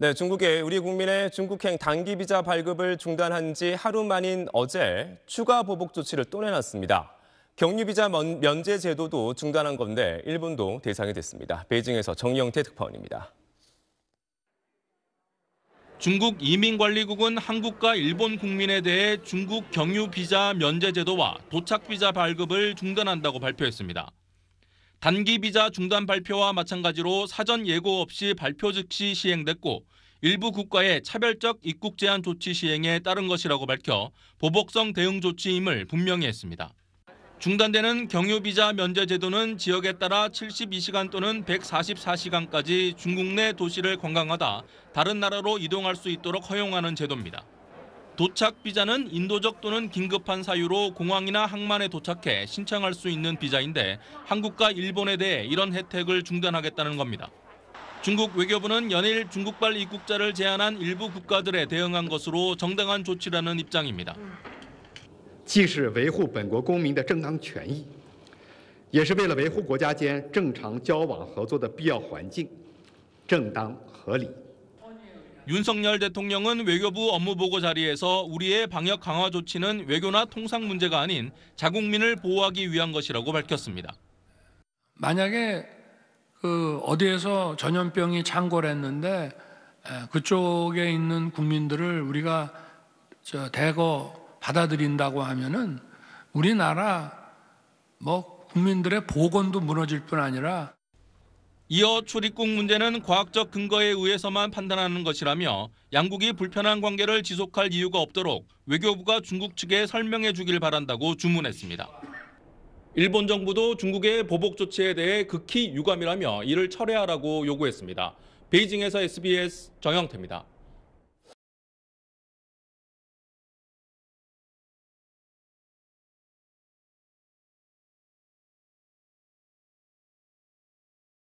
네, 중국이 우리 국민의 중국행 단기 비자 발급을 중단한 지 하루 만인 어제 추가 보복 조치를 또 내놨습니다. 격리 비자 면제 제도도 중단한 건데 일본도 대상이 됐습니다. 베이징에서 정영태 특파원입니다. 중국 이민관리국은 한국과 일본 국민에 대해 중국 경유 비자 면제 제도와 도착 비자 발급을 중단한다고 발표했습니다. 단기 비자 중단 발표와 마찬가지로 사전 예고 없이 발표 즉시 시행됐고 일부 국가의 차별적 입국 제한 조치 시행에 따른 것이라고 밝혀 보복성 대응 조치임을 분명히 했습니다. 중단되는 경유 비자 면제 제도는 지역에 따라 72시간 또는 144시간까지 중국 내 도시를 관광하다 다른 나라로 이동할 수 있도록 허용하는 제도입니다. 도착 비자는 인도적 또는 긴급한 사유로 공항이나 항만에 도착해 신청할 수 있는 비자인데 한국과 일본에 대해 이런 혜택을 중단하겠다는 겁니다. 중국 외교부는 연일 중국발 입국자를 제한한 일부 국가들에 대응한 것으로 정당한 조치라는 입장입니다. 既是维护本国公民的正当权益，也是为了维护国家间正常交往合作的必要环境，正当合理。 윤석열 대통령은 외교부 업무보고 자리에서 우리의 방역 강화 조치는 외교나 통상 문제가 아닌 자국민을 보호하기 위한 것이라고 밝혔습니다. 만약에 어디에서 전염병이 창궐했는데 그쪽에 있는 국민들을 우리가 대거 받아들인다고 하면은 우리나라 국민들의 보건도 무너질 뿐 아니라. 이어 출입국 문제는 과학적 근거에 의해서만 판단하는 것이라며 양국이 불편한 관계를 지속할 이유가 없도록 외교부가 중국 측에 설명해 주길 바란다고 주문했습니다. 일본 정부도 중국의 보복 조치에 대해 극히 유감이라며 이를 철회하라고 요구했습니다. 베이징에서 SBS 정영태입니다.